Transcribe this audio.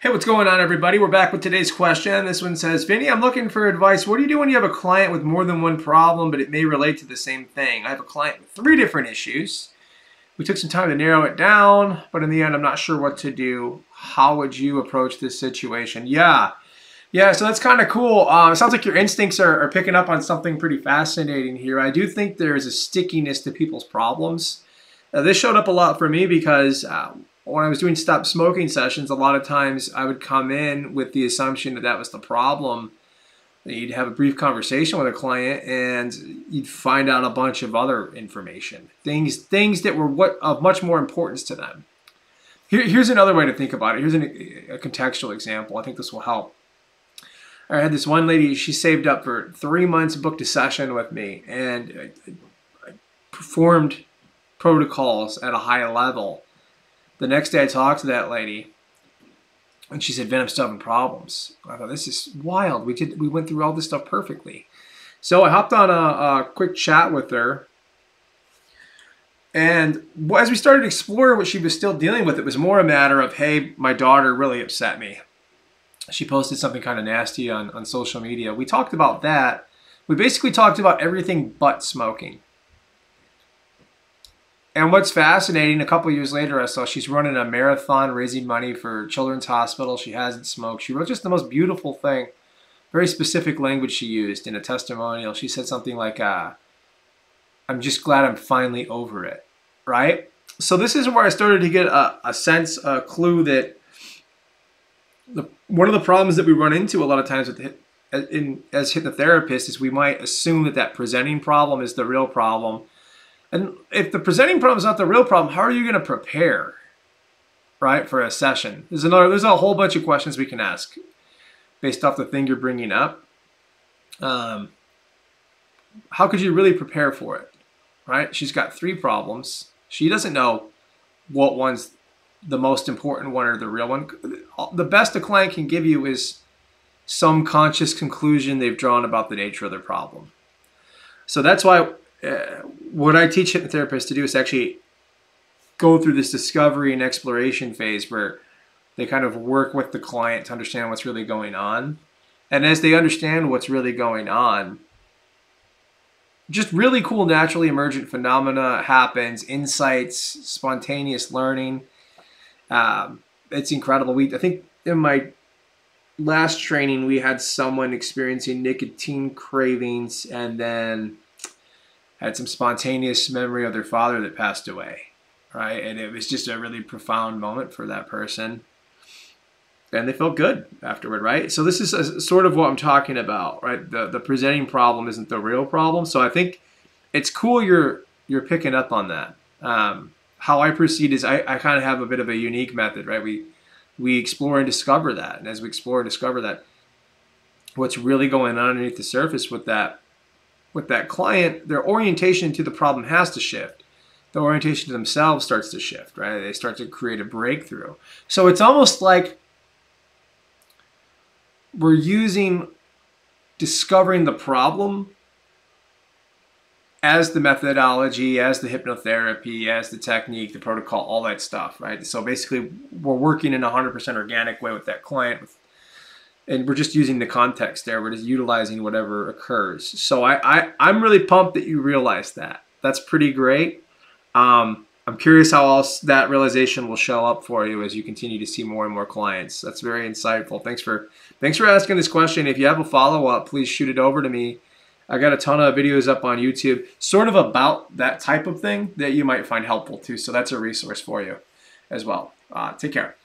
Hey, what's going on, everybody? We're back with today's question. This one says, Vinny, I'm looking for advice. What do you do when you have a client with more than one problem, but it may relate to the same thing? I have a client with 3 different issues. We took some time to narrow it down, but in the end, I'm not sure what to do. How would you approach this situation? Yeah, so that's kind of cool. It sounds like your instincts are picking up on something pretty fascinating here. I do think there is a stickiness to people's problems. This showed up a lot for me because when I was doing stop smoking sessions, a lot of times I would come in with the assumption that that was the problem. You'd have a brief conversation with a client and you'd find out a bunch of other information, things that were of much more importance to them. Here's another way to think about it. Here's a contextual example. I think this will help. I had this one lady, she saved up for 3 months, booked a session with me, and I performed protocols at a high level. The next day I talked to that lady and she said, Vin, I'm still having problems. I thought, this is wild. We went through all this stuff perfectly. So I hopped on a quick chat with her. And as we started to explore what she was still dealing with, it was more a matter of, hey, my daughter really upset me. She posted something kind of nasty on social media. We talked about that. We basically talked about everything but smoking. And what's fascinating, a couple years later, I saw she's running a marathon raising money for Children's Hospital. She hasn't smoked. She wrote just the most beautiful thing, very specific language she used in a testimonial. She said something like, I'm just glad I'm finally over it, right? So this is where I started to get a sense, a clue that one of the problems that we run into a lot of times with as hypnotherapists is we might assume that that presenting problem is the real problem. And if the presenting problem is not the real problem, how are you going to prepare, right, for a session? There's a whole bunch of questions we can ask based off the thing you're bringing up. How could you really prepare for it, right? She's got 3 problems. She doesn't know what one's the most important one or the real one. The best a client can give you is some conscious conclusion they've drawn about the nature of their problem. So that's why what I teach hypnotherapists to do is actually go through this discovery and exploration phase where they kind of work with the client to understand what's really going on. And as they understand what's really going on, just really cool naturally emergent phenomena happens, insights, spontaneous learning. It's incredible. I think in my last training, we had someone experiencing nicotine cravings and then had some spontaneous memory of their father that passed away, right? And it was just a really profound moment for that person. And they felt good afterward, right? So this is sort of what I'm talking about, right? The presenting problem isn't the real problem. So I think it's cool you're picking up on that. How I proceed is I kind of have a bit of a unique method, right? We explore and discover that. And as we explore and discover that, what's really going on underneath the surface with that client, their orientation to the problem has to shift. The orientation to themselves starts to shift, right? They start to create a breakthrough. So it's almost like we're using discovering the problem as the methodology, as the hypnotherapy, as the technique, the protocol, all that stuff, right? So basically, we're working in a 100% organic way with that client, and we're just using the context there. We're just utilizing whatever occurs. So I'm really pumped that you realized that. That's pretty great. I'm curious how else that realization will show up for you as you continue to see more and more clients. That's very insightful. Thanks for asking this question. If you have a follow-up, please shoot it over to me. I got a ton of videos up on YouTube sort of about that type of thing that you might find helpful too. So that's a resource for you as well. Take care.